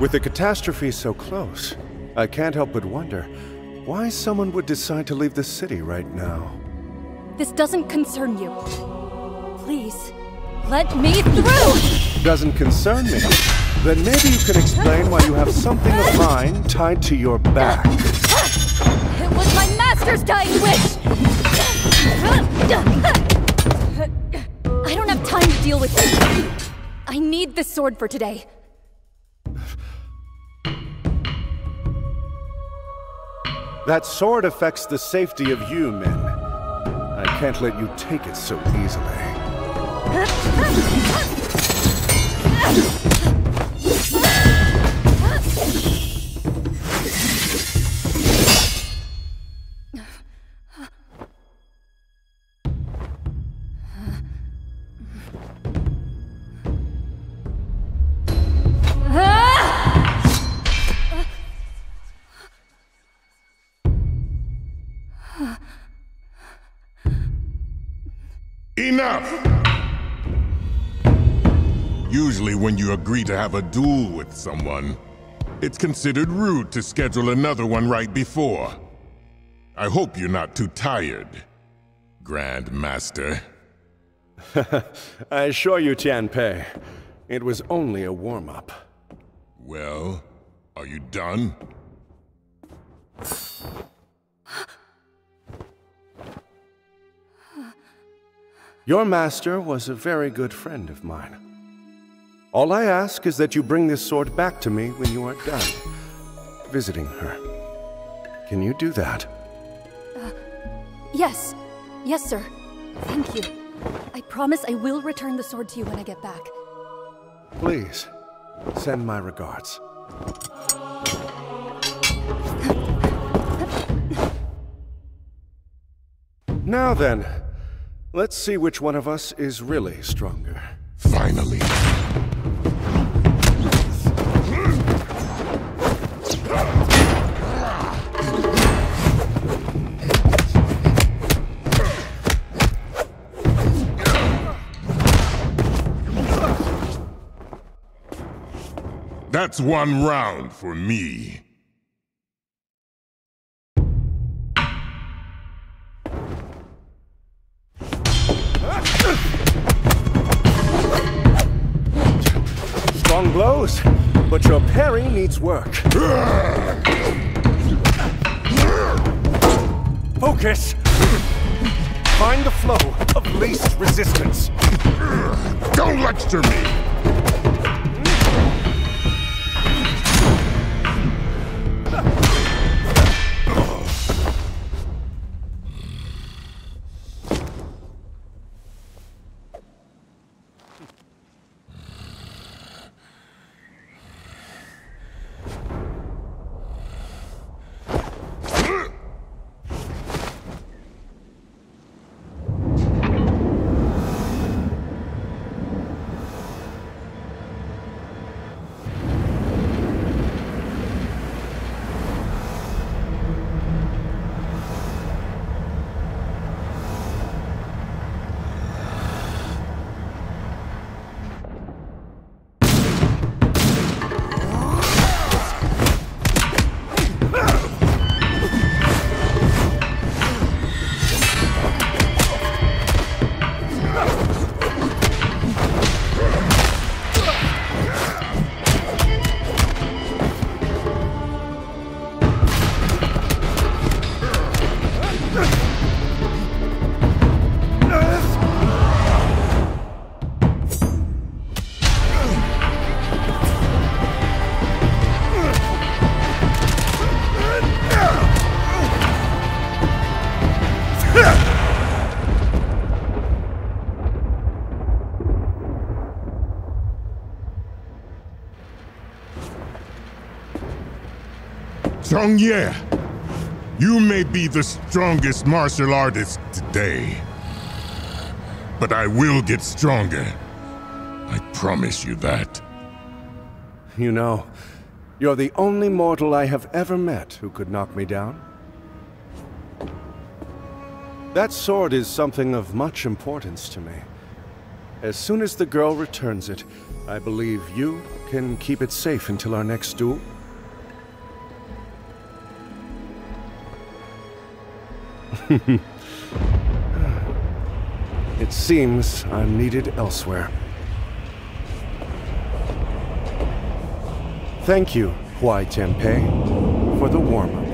With a catastrophe so close, I can't help but wonder why someone would decide to leave the city right now. This doesn't concern you. Please, let me through! Doesn't concern me? Then maybe you can explain why you have something of mine tied to your back. It was my master's dying wish! I don't have time to deal with you. I need this sword for today. That sword affects the safety of you men. I can't let you take it so easily. Enough! Usually when you agree to have a duel with someone, it's considered rude to schedule another one right before. I hope you're not too tired, Grand Master. I assure you, Tianpei, it was only a warm-up. Well, are you done? Your master was a very good friend of mine. All I ask is that you bring this sword back to me when you are done visiting her. Can you do that? Yes. Yes, sir. Thank you. I promise I will return the sword to you when I get back. Please, send my regards. Now then, let's see which one of us is really stronger. Finally. That's one round for me. Strong blows, but your parry needs work. Focus! Find the flow of least resistance. Don't lecture me! Chongyue, you may be the strongest martial artist today, but I will get stronger. I promise you that. You know, you're the only mortal I have ever met who could knock me down. That sword is something of much importance to me. As soon as the girl returns it, I believe you can keep it safe until our next duel. It seems I'm needed elsewhere. Thank you, Huai Tianpei, for the warm-up.